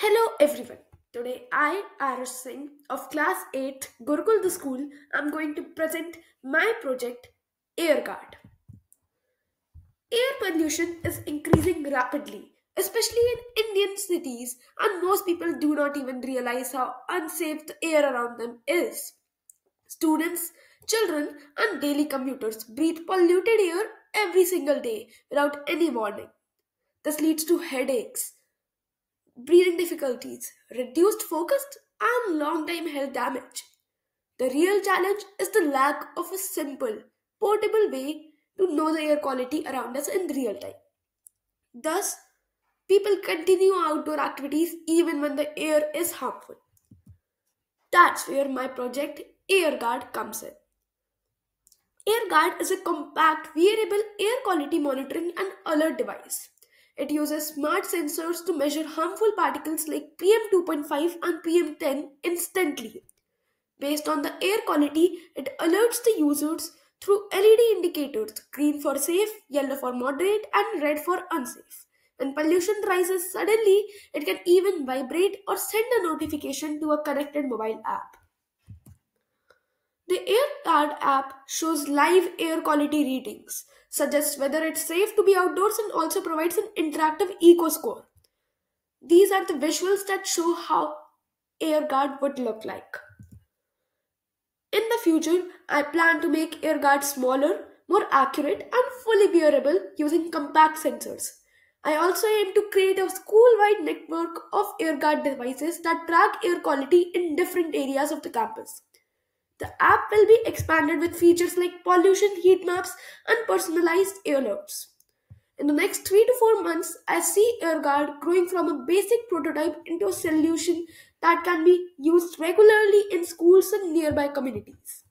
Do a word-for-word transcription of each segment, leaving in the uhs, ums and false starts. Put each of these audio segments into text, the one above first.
Hello everyone, today I, Aarush Singh of Class eight, Gurukul The School, I'm going to present my project, Air Guard. Air pollution is increasing rapidly, especially in Indian cities, and most people do not even realize how unsafe the air around them is. Students, children and daily commuters breathe polluted air every single day without any warning. This leads to headaches, breathing difficulties, reduced focus and long-time health damage. The real challenge is the lack of a simple, portable way to know the air quality around us in real time. Thus, people continue outdoor activities even when the air is harmful. That's where my project Air Guard comes in. Air Guard is a compact, wearable air quality monitoring and alert device. It uses smart sensors to measure harmful particles like P M two point five and P M ten instantly. Based on the air quality, it alerts the users through L E D indicators, green for safe, yellow for moderate, and red for unsafe. When pollution rises suddenly, it can even vibrate or send a notification to a connected mobile app. The Air Guard app shows live air quality readings, suggests whether it's safe to be outdoors, and also provides an interactive eco score. These are the visuals that show how Air Guard would look like. In the future, I plan to make Air Guard smaller, more accurate and fully wearable using compact sensors. I also aim to create a school-wide network of Air Guard devices that track air quality in different areas of the campus. The app will be expanded with features like pollution heat maps and personalized air alerts. In the next three to four months, I see Air Guard growing from a basic prototype into a solution that can be used regularly in schools and nearby communities.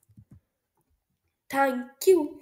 Thank you.